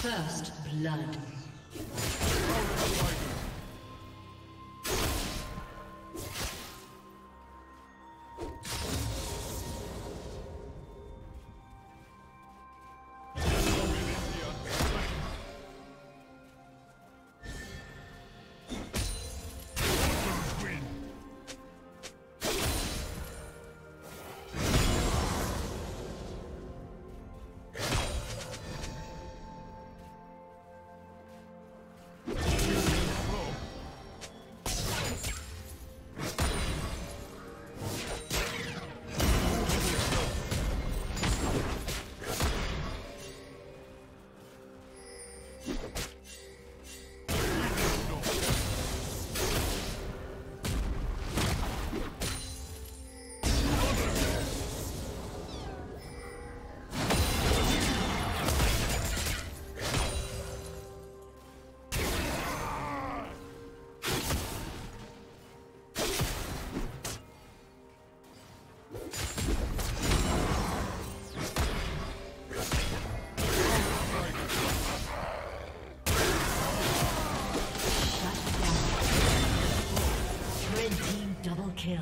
First blood. Kill.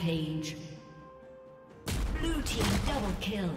Page. Blue team double kill.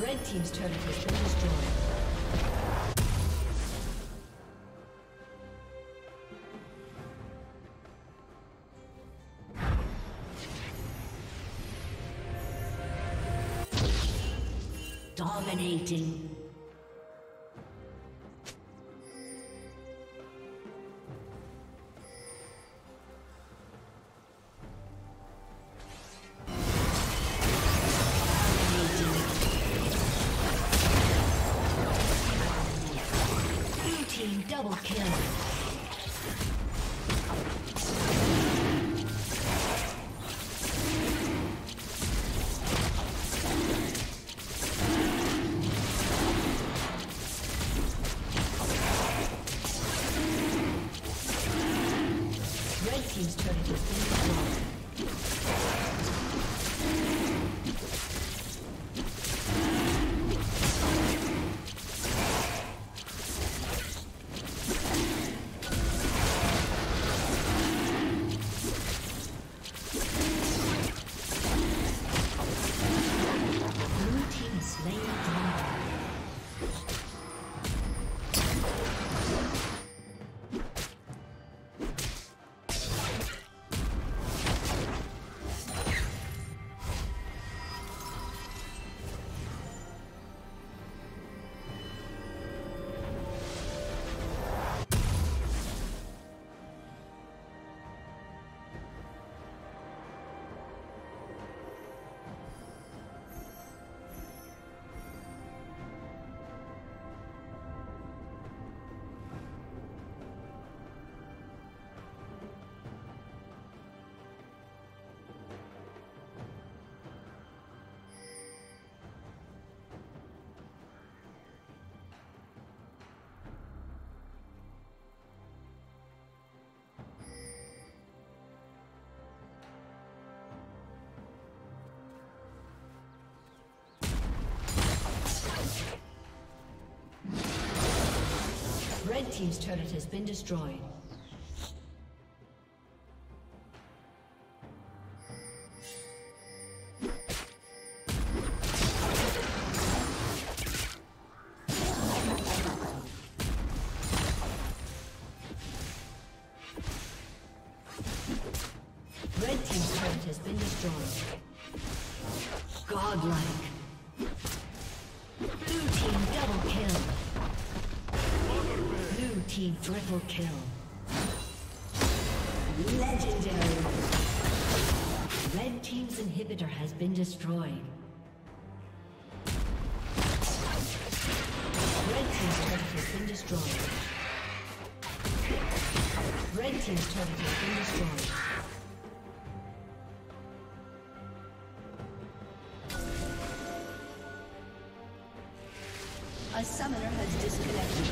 Red team's turret has been destroyed. Dominating. Double kill. Red Team's turret has been destroyed. Red Team's turret has been destroyed. Godlike. Blue Team double kill. Blue Team triple kill. Legendary. Red Team's inhibitor has been destroyed. Red Team's turret has been destroyed. Red Team's turret has been destroyed. A summoner has disconnected.